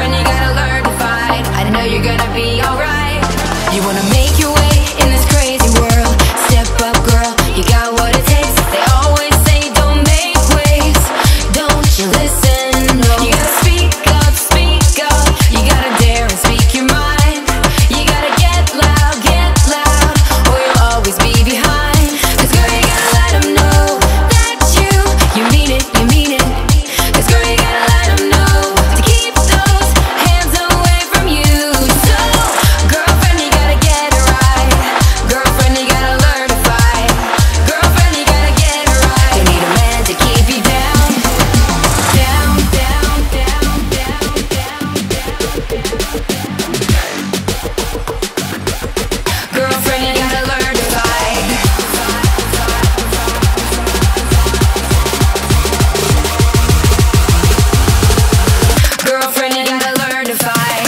friend, you gotta learn to fight. I know you're gonna be alright. You wanna make your way in this crazy world. Step up, girl, you got what it takes. They always say don't make waves. Don't you listen, no. You gotta speak up, you gotta dare and speak your mind. You gotta get loud, or you'll always be behind. Cause girl, you gotta let them know that you mean it, you mean it. Cause girl, you gotta let them know to keep those hands away from you. So, girlfriend, you gotta get it right. Girlfriend, you gotta learn to fight. Girlfriend, you gotta get it right. You need a man to keep you down. Down. Girlfriend, you gotta learn to fight. Girlfriend, you gotta learn to fight. Girlfriend, you gotta learn to fight. Girlfriend, you gotta learn to fight.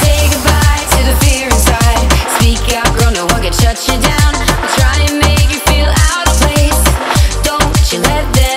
Say goodbye to the fear inside. Speak out, girl, no one can shut you down. I'll try and make you feel out of place. Don't you let them